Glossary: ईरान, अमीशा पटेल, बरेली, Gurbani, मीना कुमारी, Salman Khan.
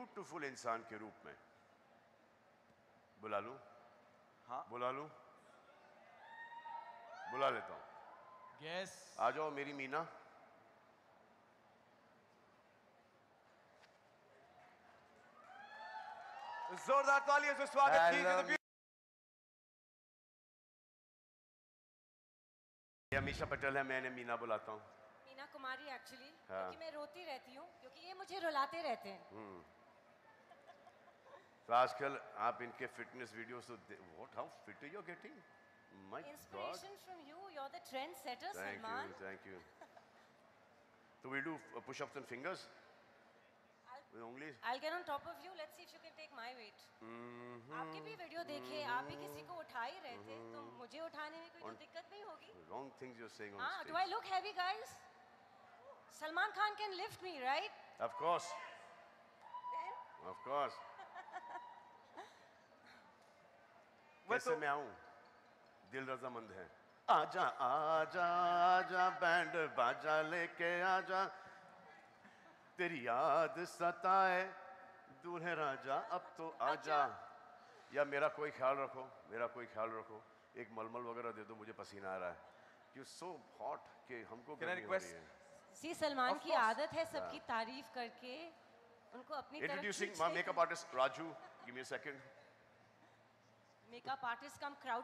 Beautiful इंसान के रूप में बुला लूं? हाँ बुला लूं, बुला लेता हूं। यस, आ जाओ मेरी मीना। जोरदार तालियों से स्वागत कीजिए। अमीशा पटेल है, मैंने मीना बुलाता हूँ। मीना कुमारी एक्चुअली, क्योंकि मैं रोती रहती हूँ क्योंकि ये मुझे रुलाते रहते हैं। तो आजकल आप इनके फिटनेस वीडियोस तो what how fit you are getting, my god, inspiration from you, you are the trend setter Salman. Thank you. तो we do pushups and fingers with only I'll get on top of you, let's see if you can take my weight। आपके भी video देखे, आप भी किसी को उठा ही रहे थे, तो मुझे उठाने में कोई दिक्कत नहीं होगी। wrong things you're saying on stage। do I look heavy guys? Salman Khan can lift me right? Of course, of course। वैसे मैं आऊं? दिल रजामंद है। आजा आजा आजा बैंड बाजा लेके आजा, तेरी याद सताए दूर है राजा, अब तो आजा। या मेरा कोई ख्याल रखो, मेरा कोई ख्याल रखो, एक मलमल वगैरह दे दो, मुझे पसीना आ रहा है। यू सो हॉट कि हमको सी। सलमान की आदत है सबकी तारीफ करके उनको अपनी तरफ। Introducing my makeup artist Raju, give me a second. Makeup artist come crowd